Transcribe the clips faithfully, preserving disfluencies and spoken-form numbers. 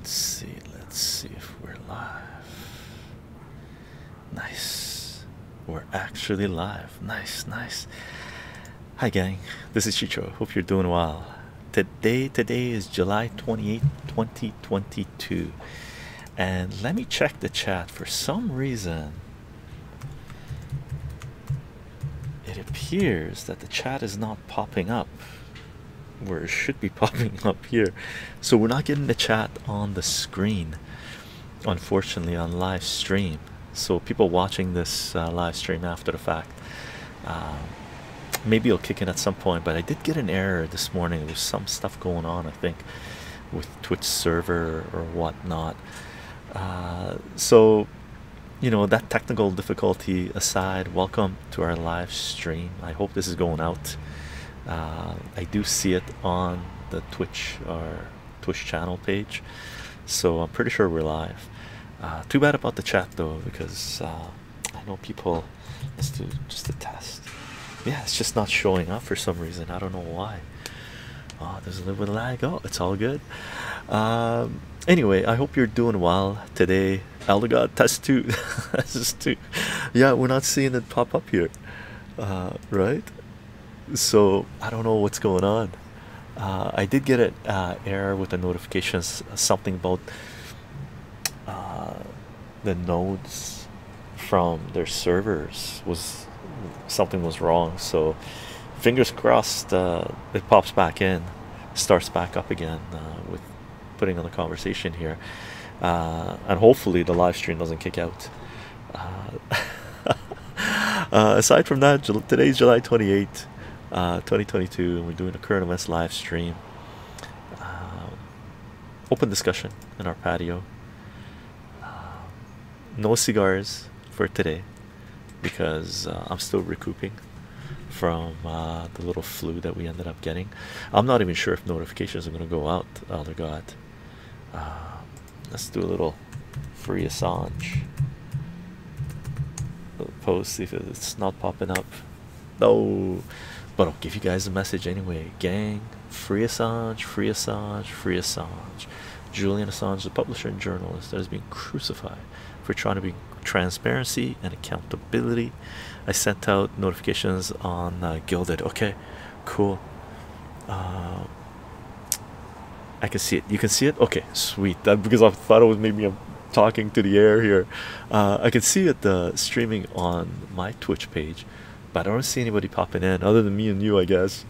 Let's see, let's see if we're live. Nice. We're actually live. Nice, nice. Hi gang, this is Chicho. Hope you're doing well. Today, today is July twenty-eighth, twenty twenty-two. And let me check the chat. For some reason, it appears that the chat is not popping up where it should be popping up here, so we're not getting the chat on the screen, unfortunately, on live stream. So people watching this uh, live stream after the fact, uh, maybe it'll kick in at some point, but I did get an error this morning. There was some stuff going on, I think, with Twitch server or whatnot. Uh, so, you know, that technical difficulty aside, welcome to our live stream. I hope this is going out. Uh, I do see it on the Twitch or Twitch channel page, so I'm pretty sure we're live. Uh, too bad about the chat though, because uh, I know people. Let's do just a test. Yeah, it's just not showing up for some reason. I don't know why. Oh, there's a little bit of lag. Oh, it's all good. Um, anyway, I hope you're doing well today. Elder God test two. That's just two. Yeah, we're not seeing it pop up here, uh, right? So I don't know what's going on. uh, I did get an uh, error with the notifications, something about uh, the nodes from their servers, was something was wrong. So fingers crossed uh, it pops back in, starts back up again uh, with putting on the conversation here, uh, and hopefully the live stream doesn't kick out. uh, uh, aside from that, today's July twenty-eighth, Uh, twenty twenty-two, and we're doing a current events live stream. Um, open discussion in our patio. Um, no cigars for today because uh, I'm still recouping from uh, the little flu that we ended up getting. I'm not even sure if notifications are going to go out. Oh my God. Uh, let's do a little free Assange little post, see if it's not popping up. No. But I'll give you guys a message anyway, gang. Free Assange, free Assange, free Assange. Julian Assange, the publisher and journalist that has been crucified for trying to be transparency and accountability. I sent out notifications on uh, Gilded. Okay, cool. Uh, I can see it. You can see it? Okay, sweet. That, because I thought it was maybe I'm talking to the air here. Uh, I can see it uh, streaming on my Twitch page, but I don't see anybody popping in other than me and you, I guess.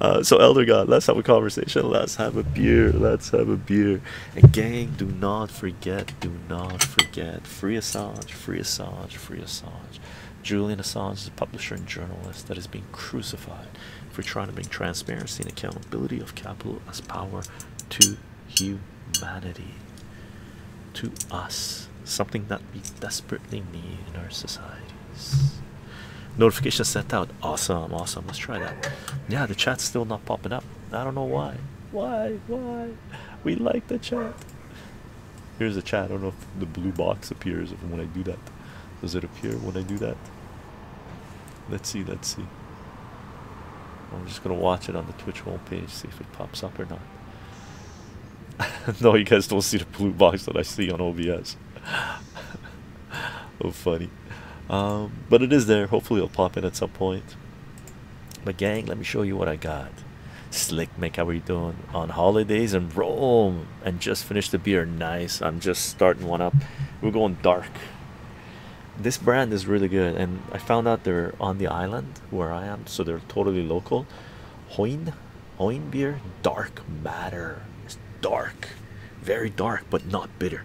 Uh, so Elder God, let's have a conversation. Let's have a beer. Let's have a beer. And gang, do not forget, do not forget. Free Assange, free Assange, free Assange. Julian Assange is a publisher and journalist that is being crucified for trying to bring transparency and accountability of capital as power to humanity. To us. Something that we desperately need in our societies. Notification sent out. Awesome, awesome. Let's try that. Yeah, the chat's still not popping up. I don't know why. Why? Why? We like the chat. Here's the chat. I don't know if the blue box appears when I do that. Does it appear when I do that? Let's see, let's see. I'm just going to watch it on the Twitch homepage, see if it pops up or not. No, you guys don't see the blue box that I see on O B S. Oh, funny. Um, but it is there. Hopefully it'll pop in at some point. But gang, let me show you what I got. Slick Mick, how are you doing? On holidays in Rome and just finished the beer. Nice. I'm just starting one up. We're going dark. This brand is really good, and I found out they're on the island where I am, so they're totally local. Hoin, Hoin beer, Dark Matter. It's dark, very dark, but not bitter.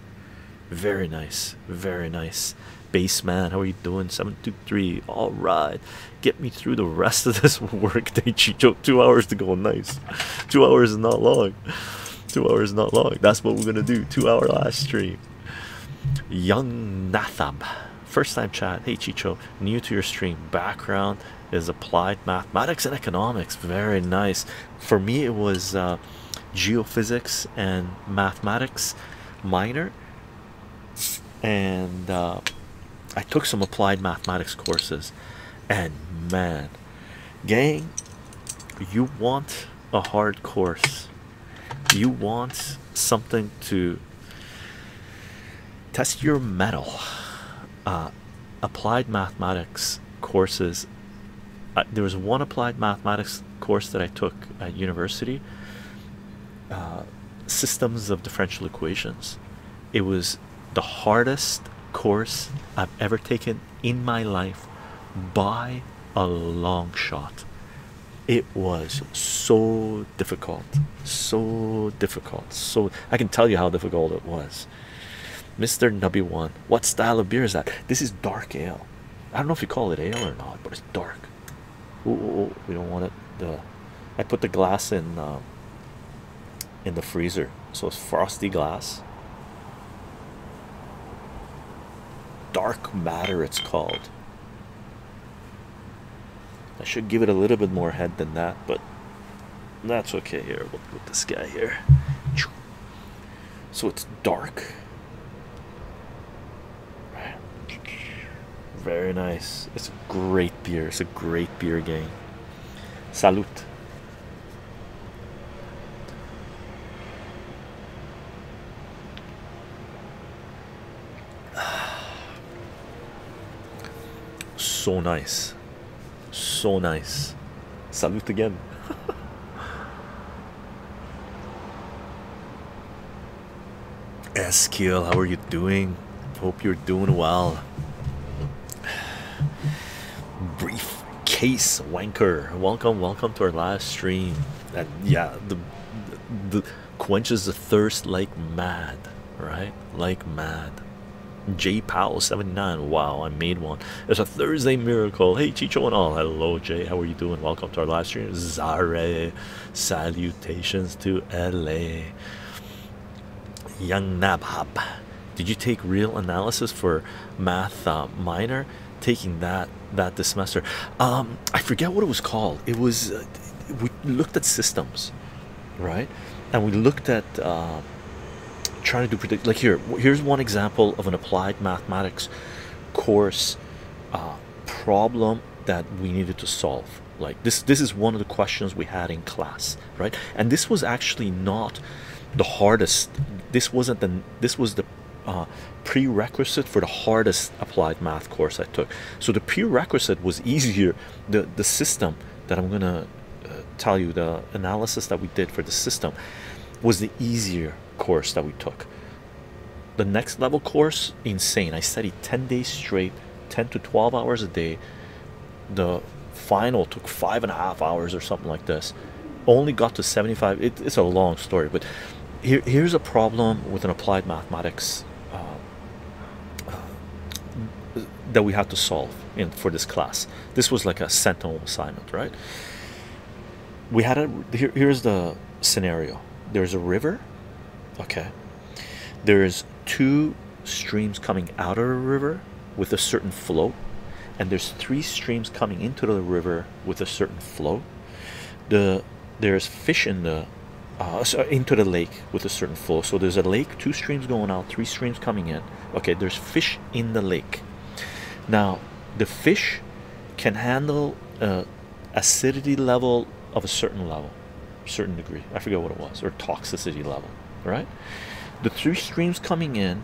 Very nice, very nice. Baseman, how are you doing? Seven two three, all right, get me through the rest of this work day, Chicho. Two hours to go. Nice. Two hours is not long. Two hours is not long. That's what we're gonna do. Two hour live stream. Young Nathab, first time chat. Hey Chicho, new to your stream. Background is applied mathematics and economics. Very nice. For me it was uh, geophysics and mathematics minor, and uh, I took some applied mathematics courses. And man, gang, you want a hard course, you want something to Test your metal. Uh, applied mathematics courses. Uh, there was one applied mathematics course that I took at university. Uh, systems of differential equations. It was the hardest course I've ever taken in my life by a long shot. It was so difficult, so difficult, so I can tell you how difficult it was. Mister W one, what style of beer is that? This is dark ale. I don't know if you call it ale or not, but it's dark. Ooh, ooh, ooh, we don't want it. The I put the glass in uh, in the freezer, so it's frosty glass. Dark Matter, it's called. I should give it a little bit more head than that, but that's okay. Here with, with this guy here, so it's dark. Very nice. It's a great beer. It's a great beer game. Salute. So nice. So nice. Salute again. Eskiel, how are you doing? Hope you're doing well. Briefcase Wanker, welcome, welcome to our live stream. And yeah, the, the, the quenches the thirst like mad, right? Like mad. J Powell seventy-nine, wow, I made one. It's a Thursday miracle. Hey, Chicho and all. Hello, Jay. How are you doing? Welcome to our live stream. Zare, salutations to L A. Young Nabhab, did you take real analysis for math uh, minor? Taking that that this semester, um I forget what it was called. It was uh, we looked at systems, right? And we looked at uh, trying to do predict. Like here, here's one example of an applied mathematics course uh, problem that we needed to solve. Like this, this is one of the questions we had in class, right? And this was actually not the hardest. This wasn't the. This was the. Uh, prerequisite for the hardest applied math course I took. So the prerequisite was easier. The the system that I'm gonna uh, tell you, the analysis that we did for the system, was the easier course that we took. The next level course, insane. I studied ten days straight, ten to twelve hours a day. The final took five and a half hours or something like this. Only got to seventy-five. It, it's a long story, but here here's a problem with an applied mathematics that we had to solve in for this class. This was like a sentinel assignment, right? We had a here, here's the scenario. There's a river, okay? There's two streams coming out of a river with a certain flow, and there's three streams coming into the river with a certain flow. The there's fish in the uh, so into the lake with a certain flow. So there's a lake, two streams going out, three streams coming in. Okay, there's fish in the lake. Now, the fish can handle uh, acidity level of a certain level, certain degree. I forget what it was, or toxicity level, right? The three streams coming in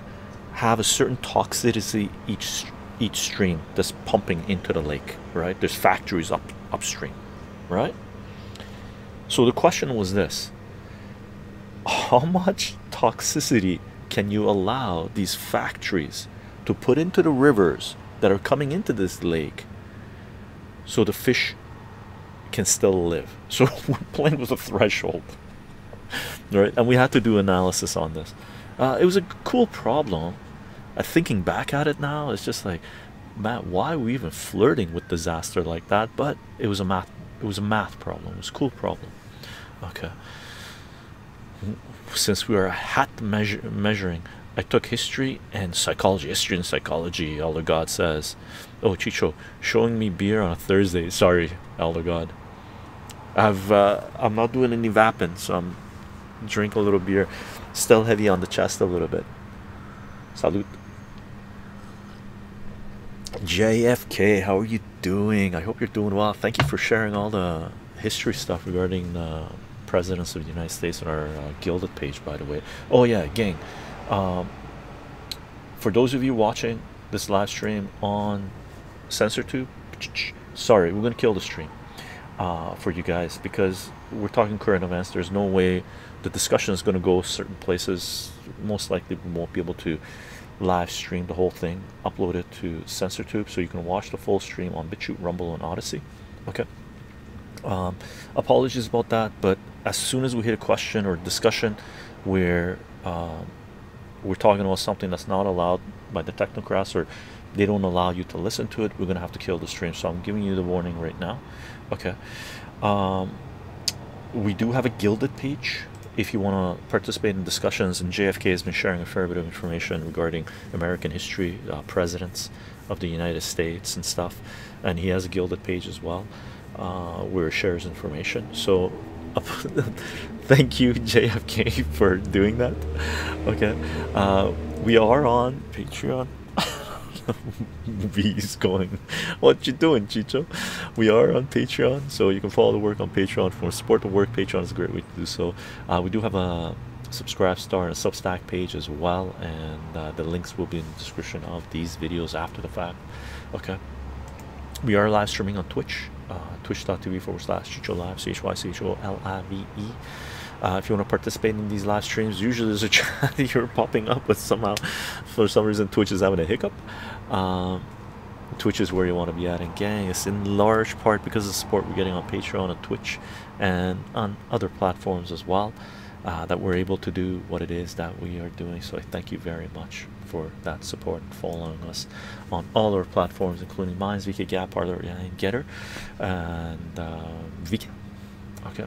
have a certain toxicity each each stream that's pumping into the lake, right? There's factories up upstream, right? So the question was this: how much toxicity can you allow these factories to put into the rivers that are coming into this lake so the fish can still live? So we're playing with a threshold, right? And we had to do analysis on this. Uh, it was a cool problem. Uh, thinking back at it now, it's just like, man, why are we even flirting with disaster like that? But it was a math, it was a math problem. It was a cool problem. Okay. Since we are hat measure, measuring, I took history and psychology, history and psychology, Elder God says. Oh, Chicho, showing me beer on a Thursday. Sorry, Elder God. I've, uh, I'm not doing any vaping, so I'm drink a little beer. Still heavy on the chest a little bit. Salute. J F K, how are you doing? I hope you're doing well. Thank you for sharing all the history stuff regarding the presidents of the United States on our uh, Gilded page, by the way. Oh, yeah, gang. Um, for those of you watching this live stream on CensorTube, sorry, we're gonna kill the stream uh, for you guys, because we're talking current events. There's no way the discussion is gonna go certain places. Most likely we won't be able to live stream the whole thing, upload it to CensorTube, so you can watch the full stream on BitChute, Rumble, and Odyssey. Okay. Um, apologies about that, but as soon as we hit a question or discussion where um, we're talking about something that's not allowed by the technocrats, or they don't allow you to listen to it, we're gonna have to kill the stream. So I'm giving you the warning right now. Okay. Um, we do have a Gilded page if you want to participate in discussions, and J F K has been sharing a fair bit of information regarding American history, uh, presidents of the United States and stuff, and he has a Gilded page as well, uh, where he shares information. So uh, thank you, J F K, for doing that. Okay, uh, we are on Patreon. V is going, what you doing, Chicho? We are on Patreon, so you can follow the work on Patreon. For support the work, Patreon is a great way to do so. Uh, we do have a Subscribe Star and a Substack page as well, and uh, the links will be in the description of these videos after the fact. Okay, we are live streaming on Twitch, uh, twitch dot t v forward slash Chicho Live, C H Y C H O L I V E. Uh, if you want to participate in these live streams, usually there's a chat that you're popping up, but somehow for some reason Twitch is having a hiccup. um, Twitch is where you want to be at, and gang, it's in large part because of the support we're getting on Patreon and Twitch and on other platforms as well, uh, that we're able to do what it is that we are doing. So I thank you very much for that support and following us on all our platforms, including mine, V K, Gap, Parler, and Getter, and uh, V K. Okay,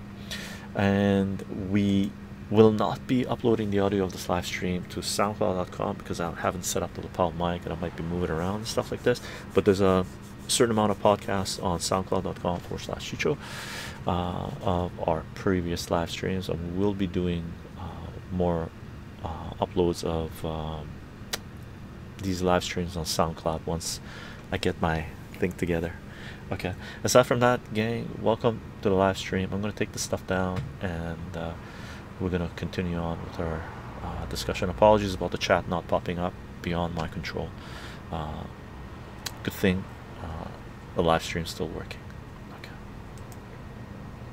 and we will not be uploading the audio of this live stream to SoundCloud dot com because I haven't set up the lapel mic, and I might be moving around and stuff like this, but there's a certain amount of podcasts on SoundCloud dot com forward slash Chicho uh, of our previous live streams, and we'll be doing uh, more uh, uploads of um, these live streams on SoundCloud once I get my thing together. Okay, aside from that, gang, welcome to the live stream. I'm going to take this stuff down, and uh, we're going to continue on with our uh, discussion. Apologies about the chat not popping up, beyond my control. Uh, good thing uh, the live stream's still working. Okay,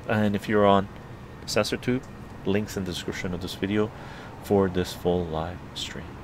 and if you're on CensorTube, links in the description of this video for this full live stream.